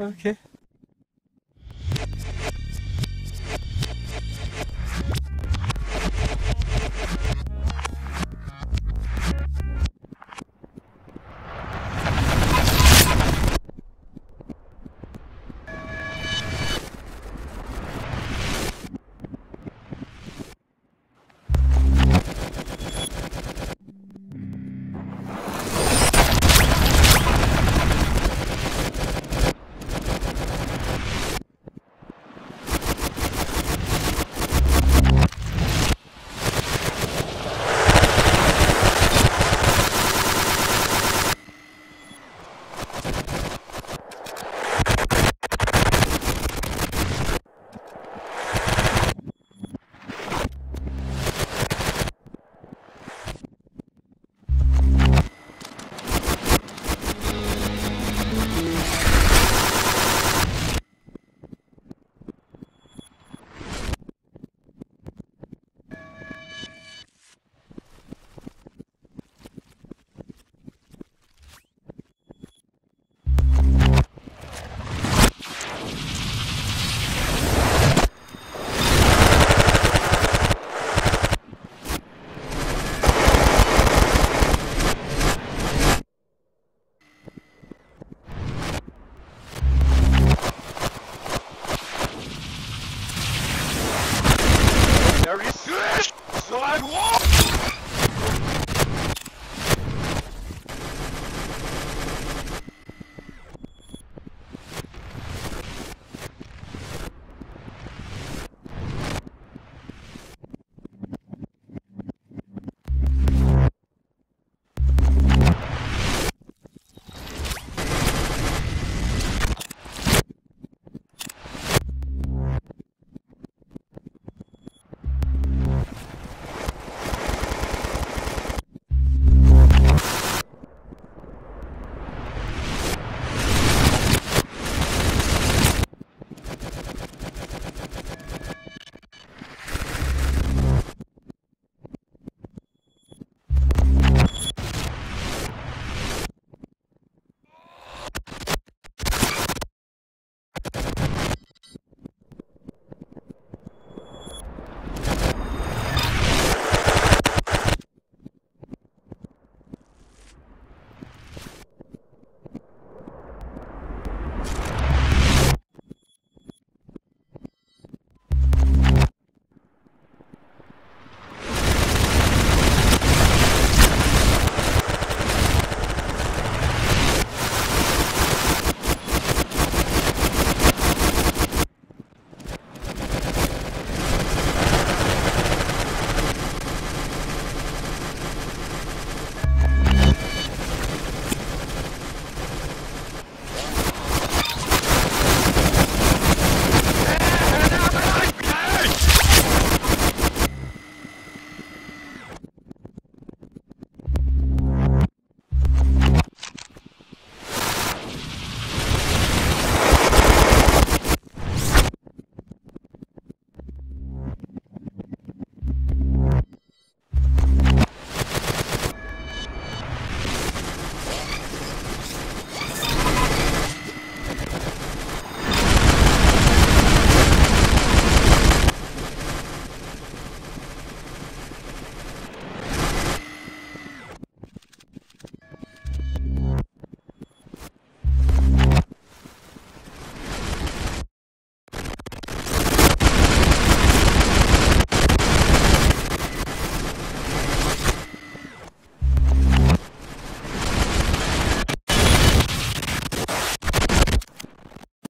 Okay.